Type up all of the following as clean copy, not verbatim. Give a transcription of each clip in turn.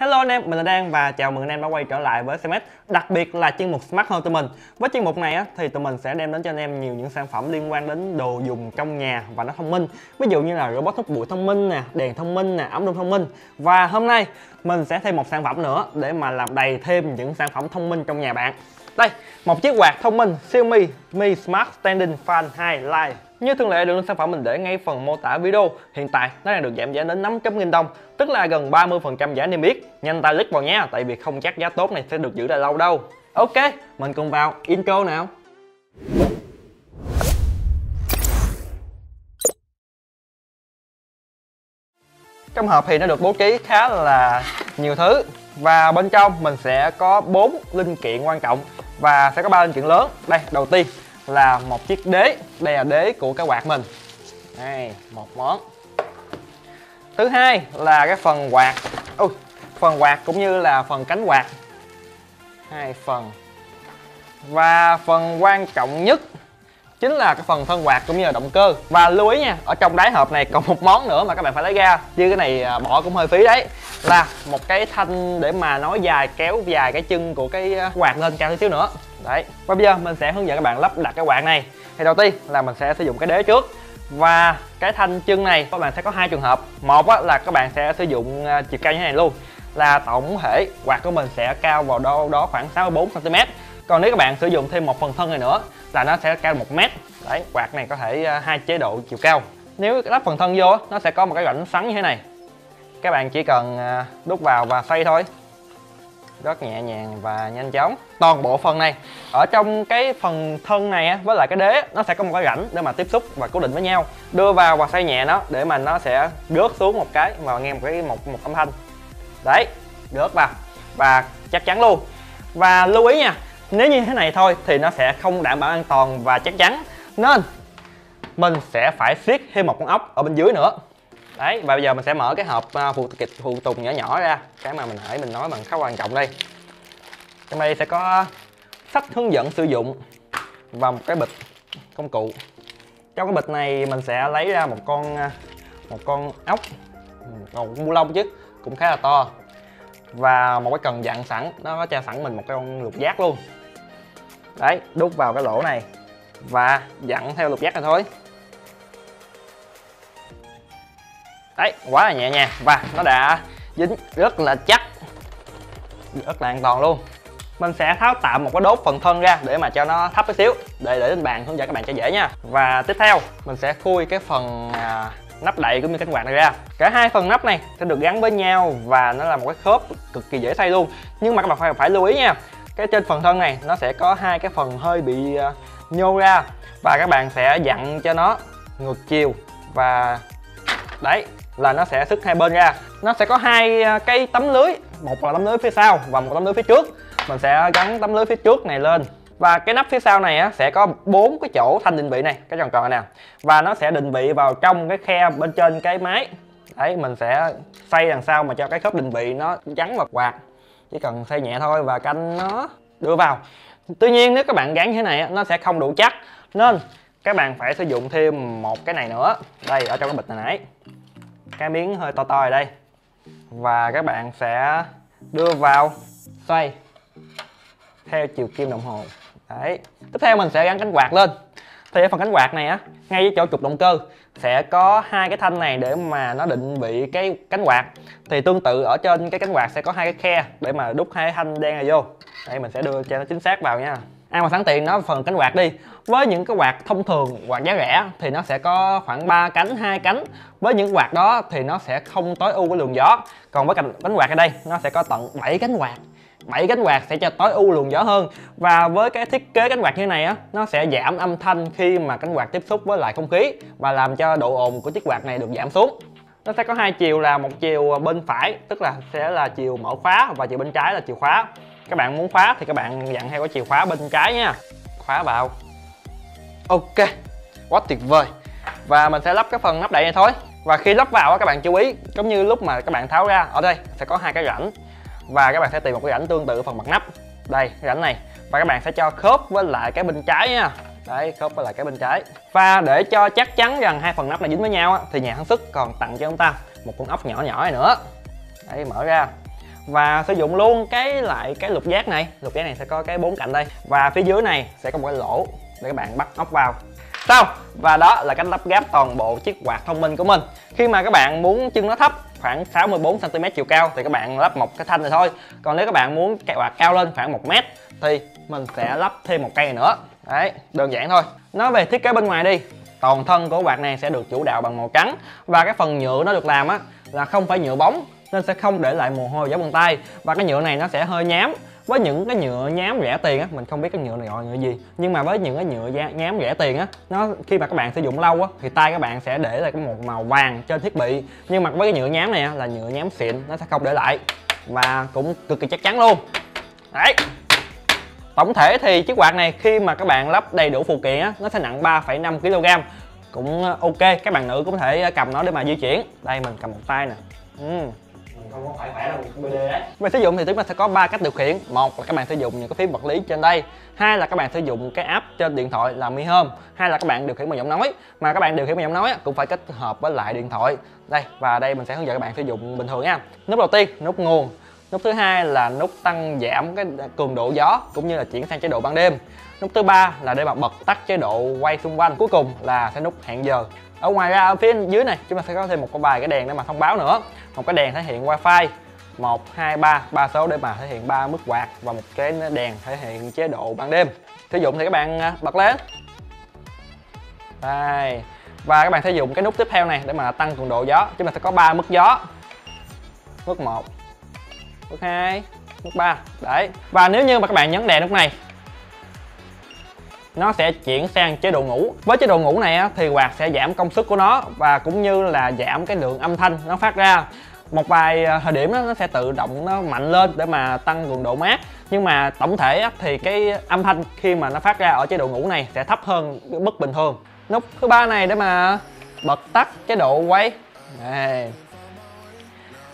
Hello anh em, mình là Đăng và chào mừng anh em đã quay trở lại với CMX. Đặc biệt là chuyên mục Smart Home tụi mình. Với chuyên mục này á, thì tụi mình sẽ đem đến cho anh em nhiều những sản phẩm liên quan đến đồ dùng trong nhà và nó thông minh. Ví dụ như là robot hút bụi thông minh nè, đèn thông minh nè, ống đun thông minh. Và hôm nay mình sẽ thêm một sản phẩm nữa để mà làm đầy thêm những sản phẩm thông minh trong nhà bạn. Đây, một chiếc quạt thông minh Xiaomi Mi Smart Standing Fan 2 Lite. Như thường lệ, đường link sản phẩm mình để ngay phần mô tả video. Hiện tại nó đang được giảm giá đến 500.000 đồng, tức là gần 30% giá niêm yết. Nhanh tay click vào nhé, tại vì không chắc giá tốt này sẽ được giữ lại lâu đâu. Ok, mình cùng vào intro nào. Trong hộp thì nó được bố trí khá là nhiều thứ và bên trong mình sẽ có 4 linh kiện quan trọng và sẽ có 3 linh kiện lớn. Đây, đầu tiên là một chiếc đế, đây là đế của cái quạt mình. Đây, một món. Thứ hai là cái phần quạt. Phần quạt cũng như là phần cánh quạt. Hai phần. Và phần quan trọng nhất chính là cái phần thân quạt cũng như là động cơ. Và lưu ý nha, ở trong đáy hộp này còn một món nữa mà các bạn phải lấy ra, chứ cái này bỏ cũng hơi phí đấy. Là một cái thanh để mà nói dài, kéo dài cái chân của cái quạt lên cao tí xíu nữa. Đấy. Và bây giờ mình sẽ hướng dẫn các bạn lắp đặt cái quạt này. Thì đầu tiên là mình sẽ sử dụng cái đế trước. Và cái thanh chân này các bạn sẽ có hai trường hợp. Một là các bạn sẽ sử dụng chiều cao như thế này luôn, là tổng thể quạt của mình sẽ cao vào đâu đó khoảng 64cm. Còn nếu các bạn sử dụng thêm một phần thân này nữa là nó sẽ cao 1m. Đấy, quạt này có thể hai chế độ chiều cao. Nếu lắp phần thân vô nó sẽ có một cái rãnh xoắn như thế này. Các bạn chỉ cần đút vào và xoay thôi. Rất nhẹ nhàng và nhanh chóng. Toàn bộ phần này, ở trong cái phần thân này với lại cái đế, nó sẽ có một cái rãnh để mà tiếp xúc và cố định với nhau. Đưa vào và xoay nhẹ nó để mà nó sẽ rớt xuống một cái mà nghe một âm thanh. Đấy, rớt vào và chắc chắn luôn. Và lưu ý nha, nếu như thế này thôi thì nó sẽ không đảm bảo an toàn và chắc chắn, nên mình sẽ phải siết thêm một con ốc ở bên dưới nữa. Đấy, và bây giờ mình sẽ mở cái hộp phụ tùng nhỏ nhỏ ra, cái mà mình nói bằng khá quan trọng đây. Trong đây sẽ có sách hướng dẫn sử dụng và một cái bịch công cụ. Trong cái bịch này mình sẽ lấy ra một con ốc, còn bu lông chứ, cũng khá là to, và một cái cần dặn sẵn, nó có tra sẵn mình một cái con lục giác luôn. Đấy, đút vào cái lỗ này và dặn theo lục giác này thôi. Đấy, quá là nhẹ nhàng và nó đã dính rất là chắc, rất là an toàn luôn. Mình sẽ tháo tạm một cái đốt phần thân ra để mà cho nó thấp tí xíu, để lên bàn hướng dẫn các bạn cho dễ nha. Và tiếp theo mình sẽ khui cái phần nắp đậy cũng như cánh quạt này ra. Cả hai phần nắp này sẽ được gắn với nhau và nó là một cái khớp cực kỳ dễ xoay luôn. Nhưng mà các bạn phải lưu ý nha, cái trên phần thân này nó sẽ có hai cái phần hơi bị nhô ra, và các bạn sẽ dặn cho nó ngược chiều và đấy là nó sẽ xức hai bên ra. Nó sẽ có hai cái tấm lưới, một là tấm lưới phía sau và một tấm lưới phía trước. Mình sẽ gắn tấm lưới phía trước này lên. Và cái nắp phía sau này á, sẽ có 4 cái chỗ thanh định vị này, cái tròn tròn này nè. Và nó sẽ định vị vào trong cái khe bên trên cái máy. Đấy, mình sẽ xoay đằng sau mà cho cái khớp định vị nó gắn vào quạt. Chỉ cần xoay nhẹ thôi và canh nó đưa vào. Tuy nhiên nếu các bạn gắn như thế này á, nó sẽ không đủ chắc, nên các bạn phải sử dụng thêm một cái này nữa. Đây, ở trong cái bịch này nãy, cái miếng hơi to to ở đây. Và các bạn sẽ đưa vào, xoay theo chiều kim đồng hồ. Đấy. Tiếp theo mình sẽ gắn cánh quạt lên. Thì phần cánh quạt này á, ngay với chỗ trục động cơ sẽ có hai cái thanh này để mà nó định vị cái cánh quạt. Thì tương tự ở trên cái cánh quạt sẽ có hai cái khe để mà đút hai thanh đen này vô. Đây mình sẽ đưa cho nó chính xác vào nha. Mà sẵn tiện nói phần cánh quạt đi. Với những cái quạt thông thường, quạt giá rẻ thì nó sẽ có khoảng 3 cánh, 2 cánh. Với những quạt đó thì nó sẽ không tối ưu với luồng gió. Còn với cánh quạt ở đây nó sẽ có tận 7 cánh quạt. 7 cánh quạt sẽ cho tối ưu luồng gió hơn. Và với cái thiết kế cánh quạt như này á, nó sẽ giảm âm thanh khi mà cánh quạt tiếp xúc với lại không khí và làm cho độ ồn của chiếc quạt này được giảm xuống. Nó sẽ có hai chiều, là một chiều bên phải tức là sẽ là chiều mở khóa và chiều bên trái là chiều khóa. Các bạn muốn khóa thì các bạn dặn theo cái chìa khóa bên trái nha. Khóa vào. Ok, quá tuyệt vời. Và mình sẽ lắp cái phần nắp đậy này thôi. Và khi lắp vào các bạn chú ý, giống như lúc mà các bạn tháo ra, ở đây sẽ có hai cái rãnh. Và các bạn sẽ tìm một cái rãnh tương tự phần mặt nắp. Đây, rãnh này. Và các bạn sẽ cho khớp với lại cái bên trái nha. Đấy, khớp với lại cái bên trái. Và để cho chắc chắn rằng hai phần nắp này dính với nhau thì nhà sản xuất còn tặng cho chúng ta một con ốc nhỏ nhỏ này nữa. Đấy, mở ra. và sử dụng luôn cái lục giác này sẽ có cái bốn cạnh đây, và phía dưới này sẽ có một cái lỗ để các bạn bắt ốc vào. Sau và đó là cách lắp ráp toàn bộ chiếc quạt thông minh của mình. Khi mà các bạn muốn chân nó thấp khoảng 64 cm chiều cao thì các bạn lắp một cái thanh này thôi, còn nếu các bạn muốn cái quạt cao lên khoảng 1 m thì mình sẽ lắp thêm một cây này nữa. Đấy, đơn giản thôi. Nói về thiết kế bên ngoài đi, toàn thân của quạt này sẽ được chủ đạo bằng màu trắng, và cái phần nhựa nó được làm á là không phải nhựa bóng nên sẽ không để lại mồ hôi giống bằng tay, và cái nhựa này nó sẽ hơi nhám. Với những cái nhựa nhám rẻ tiền á, mình không biết cái nhựa này gọi nhựa gì, nhưng mà với những cái nhựa nhám rẻ tiền á, nó khi mà các bạn sử dụng lâu á thì tay các bạn sẽ để lại một màu vàng trên thiết bị, nhưng mà với cái nhựa nhám này á, là nhựa nhám xịn, nó sẽ không để lại và cũng cực kỳ chắc chắn luôn. Đấy. Tổng thể thì chiếc quạt này khi mà các bạn lắp đầy đủ phụ kiện á, nó sẽ nặng 3,5 kg, cũng ok, các bạn nữ cũng có thể cầm nó để mà di chuyển. Đây mình cầm một tay nè. Không có phải là một BD đấy. Về sử dụng thì chúng ta sẽ có 3 cách điều khiển. Một là các bạn sử dụng những cái phím vật lý trên đây, hai là các bạn sử dụng cái app trên điện thoại là Mi Home, hai là các bạn điều khiển bằng giọng nói. Mà các bạn điều khiển bằng giọng nói cũng phải kết hợp với lại điện thoại. Đây và đây mình sẽ hướng dẫn các bạn sử dụng bình thường nha. Nút đầu tiên nút nguồn, nút thứ hai là nút tăng giảm cái cường độ gió cũng như là chuyển sang chế độ ban đêm, nút thứ ba là để mà bật tắt chế độ quay xung quanh, cuối cùng là sẽ nút hẹn giờ. Ở ngoài ra ở phía dưới này chúng ta sẽ có thêm một vài cái đèn để mà thông báo nữa, một cái đèn thể hiện wifi, 1, 2, 3 số để mà thể hiện 3 mức quạt, và một cái đèn thể hiện chế độ ban đêm. Sử dụng thì các bạn bật lên đây, và các bạn sử dụng cái nút tiếp theo này để mà tăng cường độ gió. Chúng ta sẽ có 3 mức gió, mức 1, mức 2, mức 3 đấy. Và nếu như mà các bạn nhấn đèn lúc này, nó sẽ chuyển sang chế độ ngủ. Với chế độ ngủ này á, thì quạt sẽ giảm công suất của nó và cũng như là giảm cái lượng âm thanh nó phát ra. Một vài thời điểm đó, nó sẽ tự động nó mạnh lên để mà tăng cường độ mát, nhưng mà tổng thể á, thì cái âm thanh khi mà nó phát ra ở chế độ ngủ này sẽ thấp hơn mức bình thường. Nút thứ ba này để mà bật tắt chế độ quay. Đây.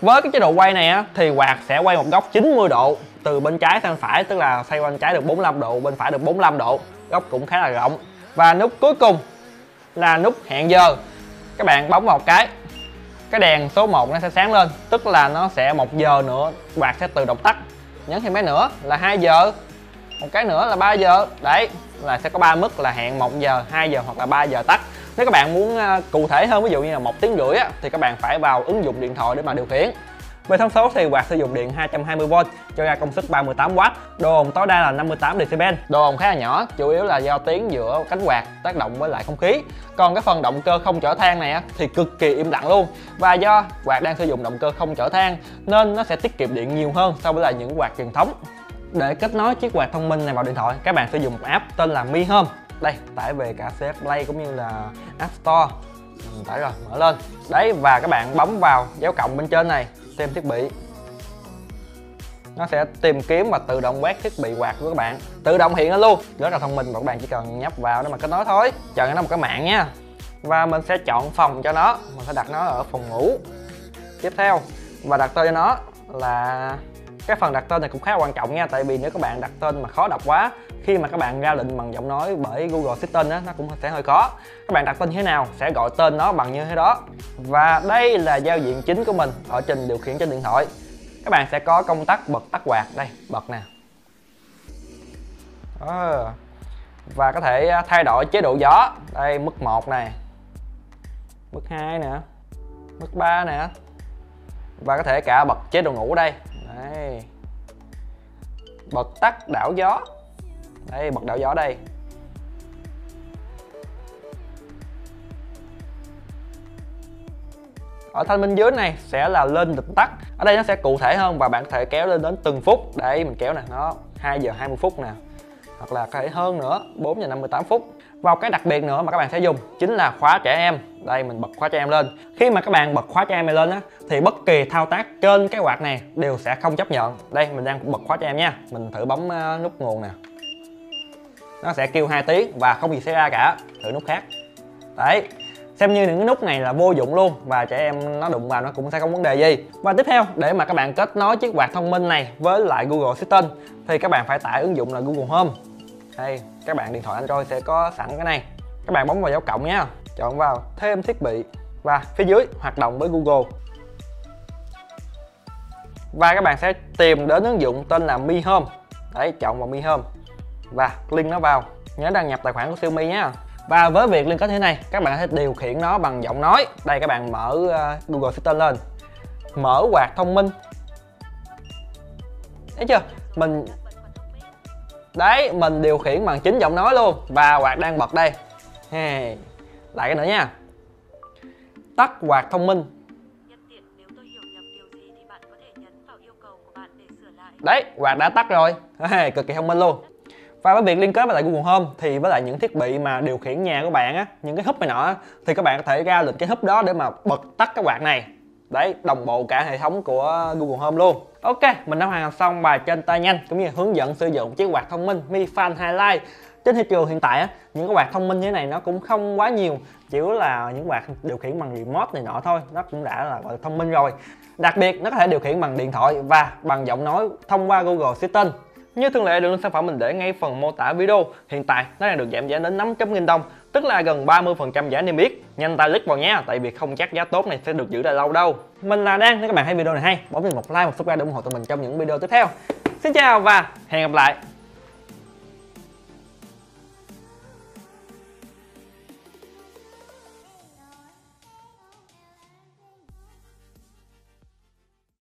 Với cái chế độ quay này á, thì quạt sẽ quay một góc 90 độ từ bên trái sang phải, tức là xoay bên trái được 45 độ, bên phải được 45 độ. Góc cũng khá là rộng. Và nút cuối cùng là nút hẹn giờ. Các bạn bấm vào cái đèn số 1 nó sẽ sáng lên, tức là nó sẽ 1 giờ nữa quạt sẽ tự động tắt. Nhấn thêm cái nữa là 2 giờ, một cái nữa là 3 giờ. Đấy là sẽ có 3 mức là hẹn 1 giờ, 2 giờ hoặc là 3 giờ tắt. Nếu các bạn muốn cụ thể hơn, ví dụ như là 1,5 tiếng á, thì các bạn phải vào ứng dụng điện thoại để mà điều khiển. Về thông số thì quạt sử dụng điện 220V cho ra công suất 38W, độ ồn tối đa là 58dB. Độ ồn khá là nhỏ, chủ yếu là do tiếng giữa cánh quạt tác động với lại không khí. Còn cái phần động cơ không chở than này thì cực kỳ im lặng luôn. Và do quạt đang sử dụng động cơ không chở than nên nó sẽ tiết kiệm điện nhiều hơn so với là những quạt truyền thống. Để kết nối chiếc quạt thông minh này vào điện thoại, các bạn sử dụng một app tên là Mi Home. Đây, tải về cả CF Play cũng như là App Store. Tải rồi, mở lên. Đấy, và các bạn bấm vào dấu cộng bên trên này, tìm thiết bị. Nó sẽ tìm kiếm và tự động quét thiết bị quạt của các bạn, tự động hiện nó luôn, rất là thông minh, và các bạn chỉ cần nhấp vào để mà kết nối thôi. Chọn cho nó một cái mạng nha. Và mình sẽ chọn phòng cho nó, mình sẽ đặt nó ở phòng ngủ. Tiếp theo và đặt tên cho nó là, cái phần đặt tên này cũng khá quan trọng nha, tại vì nếu các bạn đặt tên mà khó đọc quá, khi mà các bạn ra lệnh bằng giọng nói bởi Google Assistant á, nó cũng sẽ hơi khó. Các bạn đặt tên như thế nào sẽ gọi tên nó bằng như thế đó. Và đây là giao diện chính của mình ở trình điều khiển trên điện thoại. Các bạn sẽ có công tắc bật tắt quạt, đây bật nè. Đó. Và có thể thay đổi chế độ gió, đây mức 1 này, mức 2 nè, mức 3 nè, và có thể cả bật chế độ ngủ đây. Đây. Bật tắt đảo gió. Đây, bật đảo gió đây. Ở thanh bên dưới này sẽ là lên lịch tắt. Ở đây nó sẽ cụ thể hơn và bạn có thể kéo lên đến từng phút. Đây, mình kéo nè, nó 2 giờ 20 phút nè. Hoặc là có thể hơn nữa, 4 giờ 58 phút. Và cái đặc biệt nữa mà các bạn sẽ dùng chính là khóa trẻ em. Đây mình bật khóa trẻ em lên. Khi mà các bạn bật khóa trẻ em này lên á, thì bất kỳ thao tác trên cái quạt này đều sẽ không chấp nhận. Đây mình đang bật khóa trẻ em nha. Mình thử bấm nút nguồn nè. Nó sẽ kêu 2 tiếng và không gì xảy ra cả. Thử nút khác. Đấy. Xem như những cái nút này là vô dụng luôn, và trẻ em nó đụng vào nó cũng sẽ không vấn đề gì. Và tiếp theo để mà các bạn kết nối chiếc quạt thông minh này với lại Google Assistant thì các bạn phải tải ứng dụng là Google Home. Đây, các bạn điện thoại Android sẽ có sẵn cái này. Các bạn bấm vào dấu cộng nhé, chọn vào thêm thiết bị và phía dưới hoạt động với Google. và các bạn sẽ tìm đến ứng dụng tên là Mi Home. Đấy, chọn vào Mi Home và link nó vào. Nhớ đăng nhập tài khoản của Xiaomi nhé. Và với việc liên kết thế này, các bạn có thể điều khiển nó bằng giọng nói. Đây, các bạn mở Google Assistant lên, mở quạt thông minh. Thấy chưa? Mình điều khiển bằng chính giọng nói luôn. Và quạt đang bật đây. Hey. Lại cái nữa nha. Tắt quạt thông minh. Đấy, quạt đã tắt rồi. Hey, cực kỳ thông minh luôn. Và với việc liên kết với lại Google Home thì với lại những thiết bị mà điều khiển nhà của bạn á, những cái húp này nọ á, thì các bạn có thể ra lịch cái húp đó để mà bật tắt cái quạt này. Đấy, đồng bộ cả hệ thống của Google Home luôn. Ok, mình đã hoàn thành xong bài trên tay nhanh cũng như hướng dẫn sử dụng chiếc quạt thông minh Mi Fan 2 Lite. Trên thị trường hiện tại á, những cái quạt thông minh như thế này nó cũng không quá nhiều, chỉ là những quạt điều khiển bằng remote này nọ thôi, nó cũng đã là quạt thông minh rồi. Đặc biệt nó có thể điều khiển bằng điện thoại và bằng giọng nói thông qua Google Assistant. Như thường lệ, đường link sản phẩm mình để ngay phần mô tả video. Hiện tại nó đang được giảm giá đến 500.000 đồng, tức là gần 30% giá niêm yết. Nhanh tay click vào nha, tại vì không chắc giá tốt này sẽ được giữ lại lâu đâu. Mình là Đăng, nếu các bạn thấy video này hay, bấm cho mình một like, một subscribe để ủng hộ tụi mình trong những video tiếp theo. Xin chào và hẹn gặp lại.